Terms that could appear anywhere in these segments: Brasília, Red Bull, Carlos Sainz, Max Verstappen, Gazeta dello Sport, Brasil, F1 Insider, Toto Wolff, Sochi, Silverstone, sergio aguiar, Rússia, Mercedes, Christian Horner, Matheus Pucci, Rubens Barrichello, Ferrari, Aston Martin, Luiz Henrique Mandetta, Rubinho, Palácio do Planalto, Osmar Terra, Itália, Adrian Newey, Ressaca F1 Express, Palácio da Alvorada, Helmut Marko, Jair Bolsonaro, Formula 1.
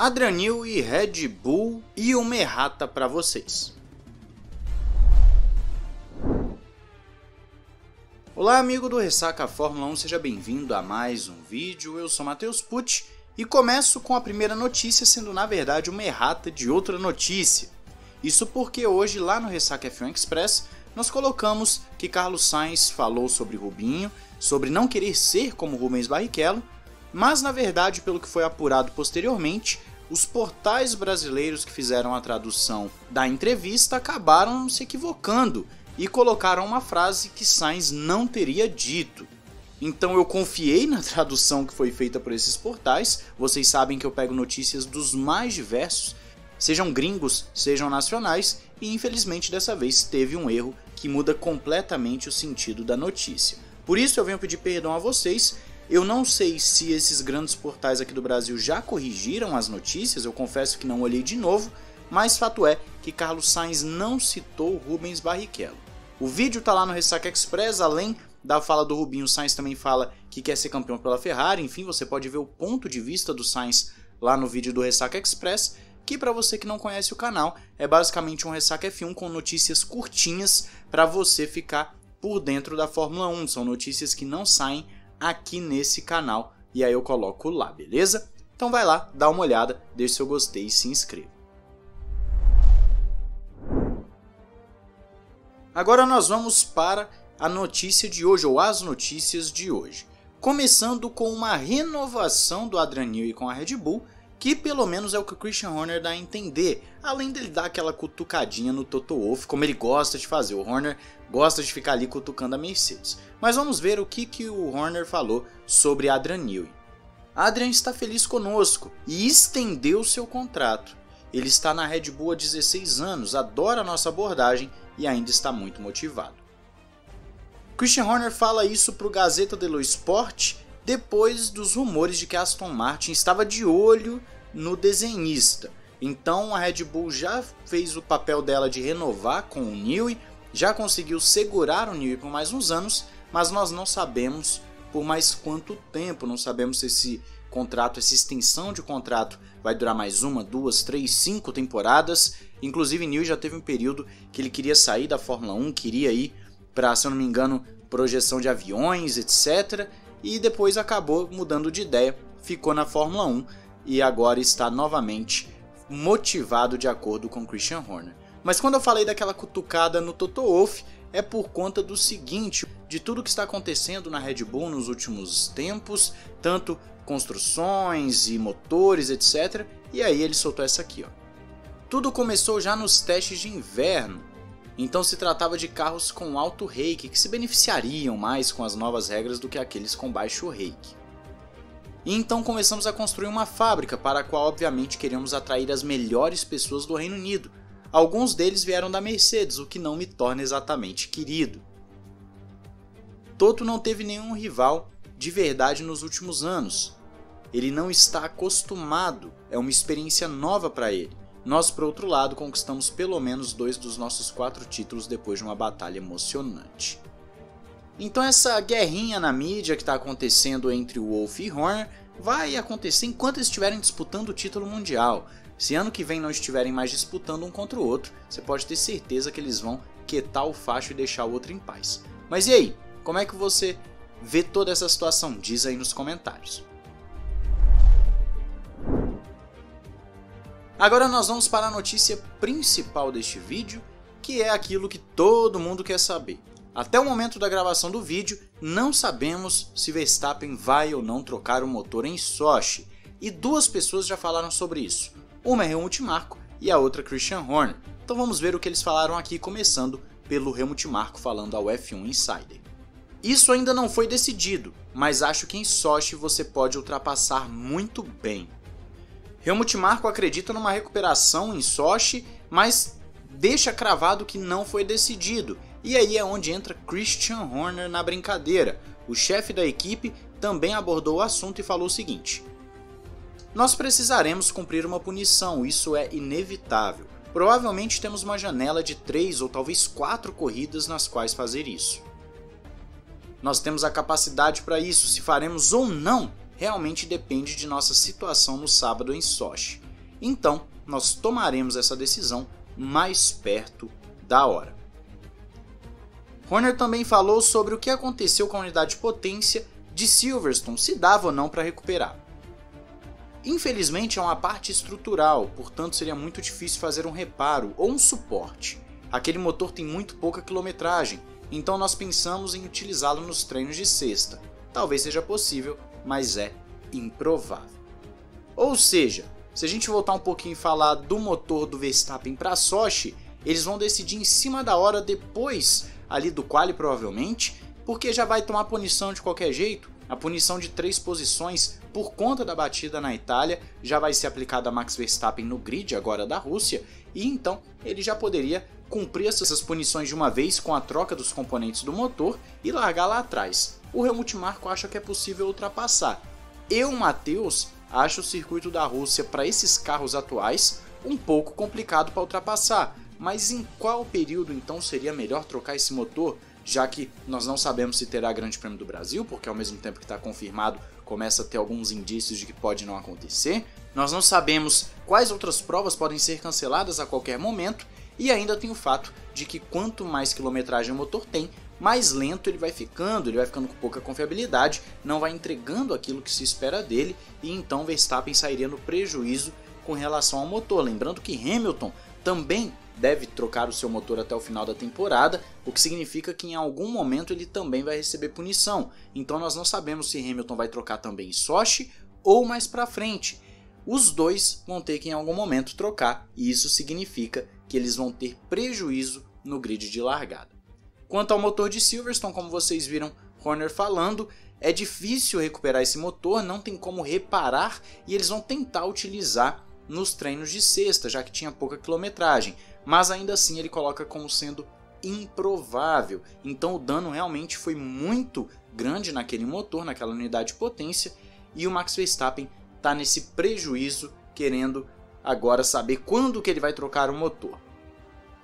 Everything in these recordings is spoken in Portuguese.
Adrian Newey, Red Bull e uma errata para vocês. Olá amigo do Ressaca Fórmula 1, seja bem-vindo a mais um vídeo, eu sou Matheus Pucci e começo com a primeira notícia sendo na verdade uma errata de outra notícia. Isso porque hoje lá no Ressaca F1 Express nós colocamos que Carlos Sainz falou sobre Rubinho, sobre não querer ser como Rubens Barrichello, mas na verdade, pelo que foi apurado posteriormente, os portais brasileiros que fizeram a tradução da entrevista acabaram se equivocando e colocaram uma frase que Sainz não teria dito. Então eu confiei na tradução que foi feita por esses portais, vocês sabem que eu pego notícias dos mais diversos, sejam gringos, sejam nacionais, e infelizmente dessa vez teve um erro que muda completamente o sentido da notícia. Por isso eu venho pedir perdão a vocês. Eu não sei se esses grandes portais aqui do Brasil já corrigiram as notícias, eu confesso que não olhei de novo, mas fato é que Carlos Sainz não citou Rubens Barrichello. O vídeo tá lá no Ressaca Express, além da fala do Rubinho, o Sainz também fala que quer ser campeão pela Ferrari, enfim, você pode ver o ponto de vista do Sainz lá no vídeo do Ressaca Express, que para você que não conhece o canal, é basicamente um Ressaca F1 com notícias curtinhas para você ficar por dentro da Fórmula 1, são notícias que não saem aqui nesse canal, e aí eu coloco lá, beleza? Então vai lá, dá uma olhada, deixa seu gostei e se inscreva. Agora nós vamos para a notícia de hoje, ou as notícias de hoje. Começando com uma renovação do Adrian Newey com a Red Bull, que pelo menos é o que o Christian Horner dá a entender, além dele dar aquela cutucadinha no Toto Wolff, como ele gosta de fazer, o Horner gosta de ficar ali cutucando a Mercedes. Mas vamos ver o que o Horner falou sobre Adrian Newey. Adrian está feliz conosco e estendeu seu contrato. Ele está na Red Bull há 16 anos, adora a nossa abordagem e ainda está muito motivado. Christian Horner fala isso para o Gazeta dello Sport, depois dos rumores de que a Aston Martin estava de olho no desenhista. Então a Red Bull já fez o papel dela de renovar com o Newey, já conseguiu segurar o Newey por mais uns anos, mas nós não sabemos por mais quanto tempo, não sabemos se esse contrato, essa extensão de contrato vai durar mais uma, duas, três, cinco temporadas. Inclusive Newey já teve um período que ele queria sair da Fórmula 1, queria ir para, se eu não me engano, projeção de aviões, etc., e depois acabou mudando de ideia, ficou na Fórmula 1 e agora está novamente motivado de acordo com Christian Horner. Mas quando eu falei daquela cutucada no Toto Wolff, é por conta do seguinte, de tudo que está acontecendo na Red Bull nos últimos tempos, tanto construções e motores, etc. E aí ele soltou essa aqui, ó. Tudo começou já nos testes de inverno. Então se tratava de carros com alto rake que se beneficiariam mais com as novas regras do que aqueles com baixo rake. E então começamos a construir uma fábrica para a qual obviamente queríamos atrair as melhores pessoas do Reino Unido. Alguns deles vieram da Mercedes, o que não me torna exatamente querido. Toto não teve nenhum rival de verdade nos últimos anos. Ele não está acostumado, é uma experiência nova para ele. Nós, por outro lado, conquistamos pelo menos 2 dos nossos 4 títulos depois de uma batalha emocionante. Então essa guerrinha na mídia que está acontecendo entre Wolff e Horner vai acontecer enquanto eles estiverem disputando o título mundial. Se ano que vem não estiverem mais disputando um contra o outro, você pode ter certeza que eles vão quietar o facho e deixar o outro em paz. Mas e aí? Como é que você vê toda essa situação? Diz aí nos comentários. Agora nós vamos para a notícia principal deste vídeo, que é aquilo que todo mundo quer saber. Até o momento da gravação do vídeo, não sabemos se Verstappen vai ou não trocar o motor em Sochi. E duas pessoas já falaram sobre isso, uma é Helmut Marko e a outra Christian Horner. Então vamos ver o que eles falaram aqui, começando pelo Helmut Marko falando ao F1 Insider. Isso ainda não foi decidido, mas acho que em Sochi você pode ultrapassar muito bem. Helmut Marko acredita numa recuperação em Sochi, mas deixa cravado que não foi decidido. E aí é onde entra Christian Horner na brincadeira. O chefe da equipe também abordou o assunto e falou o seguinte: nós precisaremos cumprir uma punição, isso é inevitável. Provavelmente temos uma janela de 3 ou talvez 4 corridas nas quais fazer isso. Nós temos a capacidade para isso, se faremos ou não realmente depende de nossa situação no sábado em Sochi. então nós tomaremos essa decisão mais perto da hora. Horner também falou sobre o que aconteceu com a unidade de potência de Silverstone, se dava ou não para recuperar. Infelizmente é uma parte estrutural, portanto seria muito difícil fazer um reparo ou um suporte. Aquele motor tem muito pouca quilometragem, então nós pensamos em utilizá-lo nos treinos de sexta. Talvez seja possível, mas é improvável. Ou seja, se a gente voltar um pouquinho e falar do motor do Verstappen para Sochi, eles vão decidir em cima da hora depois ali do quali provavelmente, porque já vai tomar punição de qualquer jeito. A punição de 3 posições por conta da batida na Itália já vai ser aplicada a Max Verstappen no grid agora da Rússia, e então ele já poderia cumprir essas punições de uma vez com a troca dos componentes do motor e largar lá atrás. O Helmut Marko acha que é possível ultrapassar. Eu, Matheus, acho o circuito da Rússia para esses carros atuais um pouco complicado para ultrapassar, mas em qual período então seria melhor trocar esse motor? Já que nós não sabemos se terá Grande Prêmio do Brasil, porque ao mesmo tempo que está confirmado, começa a ter alguns indícios de que pode não acontecer. Nós não sabemos quais outras provas podem ser canceladas a qualquer momento, e ainda tem o fato de que quanto mais quilometragem o motor tem, mais lento ele vai ficando com pouca confiabilidade, não vai entregando aquilo que se espera dele, e então Verstappen sairia no prejuízo com relação ao motor. Lembrando que Hamilton também deve trocar o seu motor até o final da temporada, o que significa que em algum momento ele também vai receber punição. Então nós não sabemos se Hamilton vai trocar também em Sochi ou mais pra frente. Os dois vão ter que em algum momento trocar, e isso significa que eles vão ter prejuízo no grid de largada. Quanto ao motor de Silverstone, como vocês viram Horner falando, é difícil recuperar esse motor, não tem como reparar, e eles vão tentar utilizar nos treinos de sexta, já que tinha pouca quilometragem, mas ainda assim ele coloca como sendo improvável. Então o dano realmente foi muito grande naquele motor, naquela unidade de potência, e o Max Verstappen está nesse prejuízo, querendo agora saber quando que ele vai trocar o motor.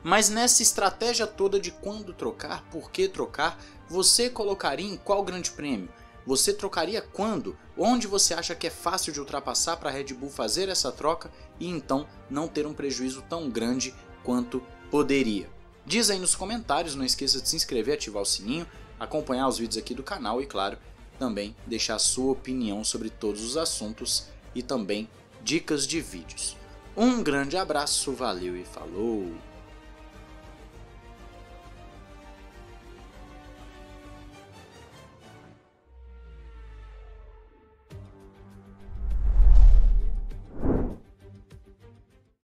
Mas nessa estratégia toda de quando trocar, por que trocar, você colocaria em qual grande prêmio? Você trocaria quando? Onde você acha que é fácil de ultrapassar para a Red Bull fazer essa troca e então não ter um prejuízo tão grande quanto poderia? Diz aí nos comentários, não esqueça de se inscrever, ativar o sininho, acompanhar os vídeos aqui do canal e, claro, também deixar sua opinião sobre todos os assuntos e também dicas de vídeos. Um grande abraço, valeu e falou!